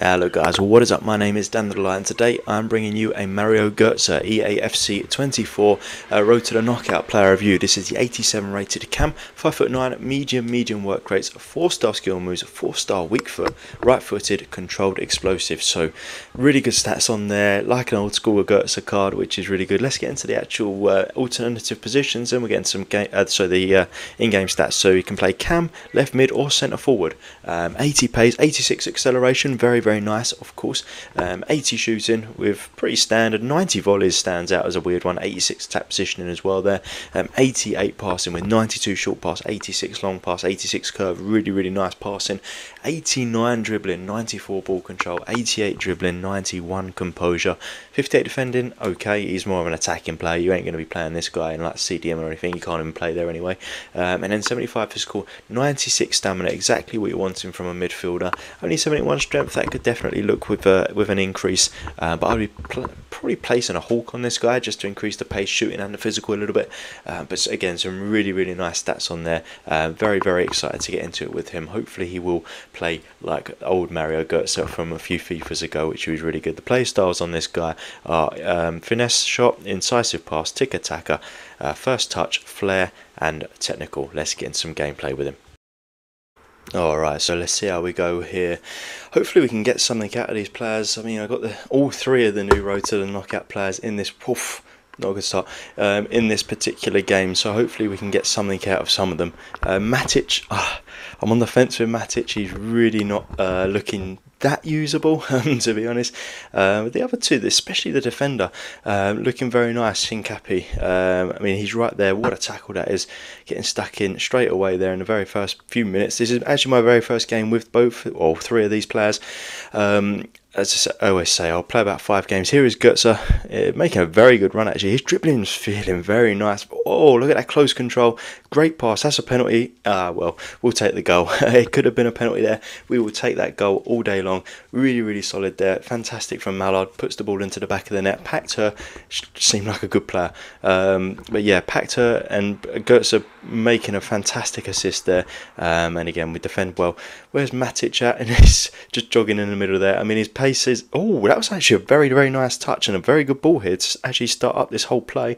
Hello guys, what is up? My name is Dan the Delight and today I'm bringing you a Mario Götze EAFC24 Road to the Knockout player review. This is the 87 rated cam, 5'9", medium work rates, 4-star skill moves, 4-star weak foot, right footed, controlled, explosive. So really good stats on there, like an old school Götze card, which is really good. Let's get into the actual alternative positions and we're getting some in-game stats. So you can play cam, left mid or centre forward. 80 pace, 86 acceleration, very nice, of course. 80 shooting with pretty standard. 90 volleys stands out as a weird one. 86 tap positioning as well there. 88 passing with 92 short pass, 86 long pass, 86 curve. Really nice passing. 89 dribbling, 94 ball control, 88 dribbling, 91 composure, 58 defending. Okay, he's more of an attacking player. You ain't going to be playing this guy in like CDM or anything. You can't even play there anyway. And then 75 physical, 96 stamina. Exactly what you're wanting from a midfielder. Only 71 strength. That could definitely look with an increase, but I'd be probably placing a hawk on this guy just to increase the pace, shooting and the physical a little bit. But again, some really nice stats on there. Very excited to get into it with him. Hopefully he will play like old Mario Götze from a few FIFAs ago, which was really good. The play styles on this guy are finesse shot, incisive pass, tick attacker, first touch, flair and technical. Let's get in some gameplay with him. Alright, so let's see how we go here. Hopefully we can get something out of these players. I mean, I got all three of the new Road to the Knockout players in this. Poof, not a good start. In this particular game, so hopefully we can get something out of some of them. Matic, I'm on the fence with Matic. He's really not looking that usable, to be honest. The other two, especially the defender, looking very nice. Hincapié, I mean, he's right there. What a tackle that is, getting stuck in straight away there in the very first few minutes. This is actually my very first game with both or three of these players. As I always say, I'll play about 5 games. Here is Götze, making a very good run actually. His dribbling's feeling very nice. Oh, look at that close control. Great pass. That's a penalty. Ah, well, we'll take the goal. It could have been a penalty there. We will take that goal all day long. Really solid there. Fantastic from Mallard. Puts the ball into the back of the net. Packed her. Seemed like a good player. But yeah, packed her, and Götze making a fantastic assist there. And again, we defend well. Where's Matic at? And he's just jogging in the middle there. I mean, his pace is... Oh, that was actually a very nice touch and a very good ball here to actually start up this whole play.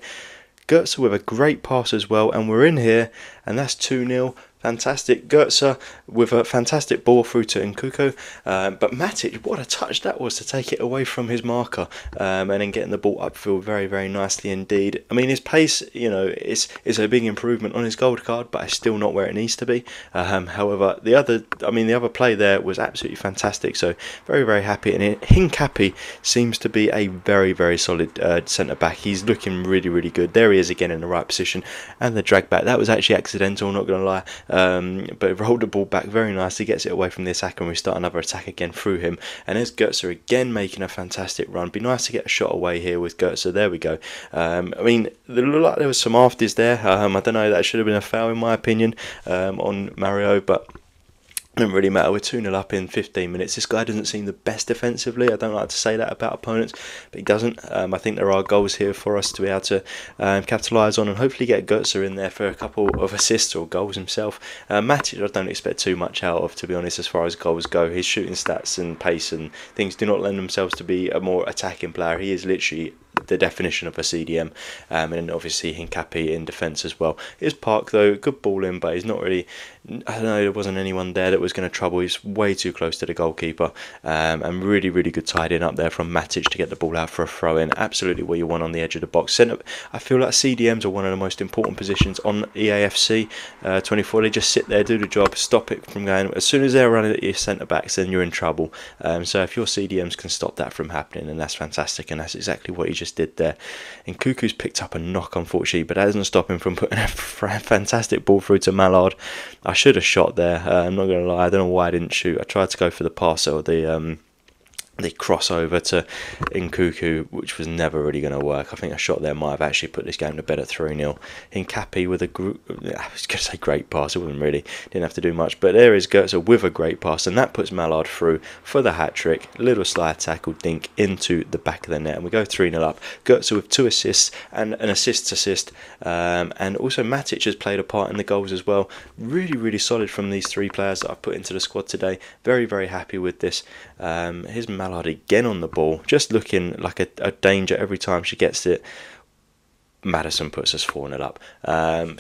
Götze with a great pass as well, and we're in here, and that's 2-0. Fantastic. Götze with a fantastic ball through to Nkunku, but Matic, what a touch that was to take it away from his marker, and then getting the ball upfield very nicely indeed. I mean, his pace, you know, it's a big improvement on his gold card, but it's still not where it needs to be. However, the other play there was absolutely fantastic. So very happy. And Hincapié seems to be a very solid centre back. He's looking really good. There he is again in the right position, and the drag back. That was actually accidental, not going to lie. But rolled the ball back very nicely, gets it away from the attack, and we start another attack again through him. And there's Götze again making a fantastic run. Be nice to get a shot away here with Götze. There we go. I mean, it looked like there was some afters there. I don't know, that should have been a foul in my opinion, on Mario, but doesn't really matter. We're 2-0 up in 15 minutes. This guy doesn't seem the best defensively. I don't like to say that about opponents, but he doesn't. I think there are goals here for us to be able to capitalise on and hopefully get Götze in there for a couple of assists or goals himself. Matic, I don't expect too much out of, to be honest, as far as goals go. His shooting stats and pace and things do not lend themselves to be a more attacking player. He is literally the definition of a CDM, and then obviously Hincapié in defence as well. His park though, good ball in, but he's not really, I don't know, there wasn't anyone there that was going to trouble. He's way too close to the goalkeeper, and really good tidying up there from Matic to get the ball out for a throw-in. Absolutely what you want on the edge of the box. Centre, I feel like CDMs are one of the most important positions on EAFC 24. They just sit there, do the job, stop it from going. As soon as they're running at your centre-backs, then you're in trouble. So if your CDMs can stop that from happening, then that's fantastic, and that's exactly what you just did there. And Nkunku's picked up a knock, unfortunately, but that doesn't stop him from putting a fantastic ball through to Mallard. I should have shot there. I'm not going to lie. I don't know why I didn't shoot. I tried to go for the pass or the the crossover to Nkunku, which was never really going to work. I think a shot there might have actually put this game to bed at 3-0. Hincapié with a great pass. It wasn't really, didn't have to do much. But there is Götze with a great pass, and that puts Mallard through for the hat-trick. Little slide tackle dink into the back of the net, and we go 3-0 up. Götze with 2 assists and an assist, and also Matic has played a part in the goals as well. Really, really solid from these 3 players that I've put into the squad today. Very, very happy with this. Here's Mallard again on the ball, just looking like a danger every time she gets it. Madison puts us 4-0 up.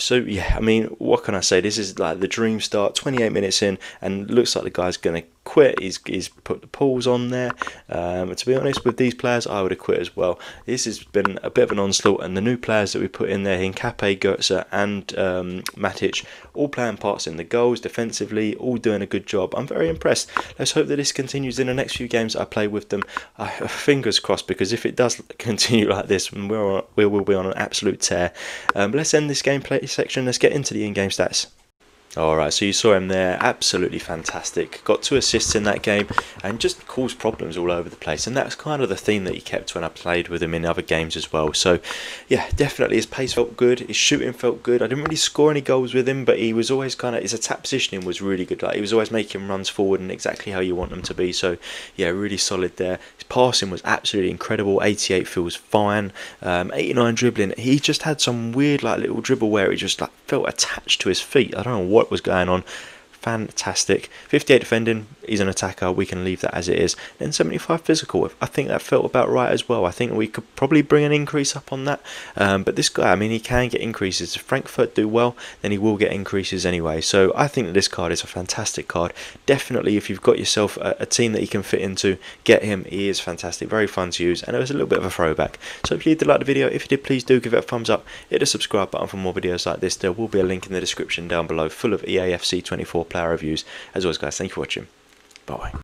So yeah, I mean, what can I say? This is like the dream start. 28 minutes in, and looks like the guy's gonna quit. He's put the pulls on there. To be honest, with these players, I would have quit as well. This has been a bit of an onslaught, and the new players that we put in there, Hincapié, Götze, and Matic, all playing parts in the goals defensively, all doing a good job. I'm very impressed. Let's hope that this continues in the next few games I play with them. Fingers crossed, because if it does continue like this, we will be on an absolute tear. Let's end this gameplay section. Let's get into the in-game stats. Alright, so you saw him there, absolutely fantastic. Got 2 assists in that game and just caused problems all over the place. And that's kind of the theme that he kept when I played with him in other games as well. So, yeah, definitely his pace felt good. His shooting felt good. I didn't really score any goals with him, but he was always kind of, his attack positioning was really good. Like, he was always making runs forward and exactly how you want them to be. So, yeah, really solid there. His passing was absolutely incredible. 88 feels fine. 89 dribbling. He just had some weird, like, little dribble where it just, like, felt attached to his feet. I don't know what was going on. Fantastic. 58 defending, he's an attacker, we can leave that as it is. And 75 physical, I think that felt about right as well. I think we could probably bring an increase up on that, but this guy, I mean, he can get increases. If Frankfurt do well, then he will get increases anyway. So I think that this card is a fantastic card. Definitely, if you've got yourself a team that you can fit into, get him. He is fantastic, very fun to use, and it was a little bit of a throwback. So if you did like the video, if you did, please do give it a thumbs up, hit the subscribe button for more videos like this. There will be a link in the description down below full of EAFC24 player reviews. As always, guys, thank you for watching. Bye-bye.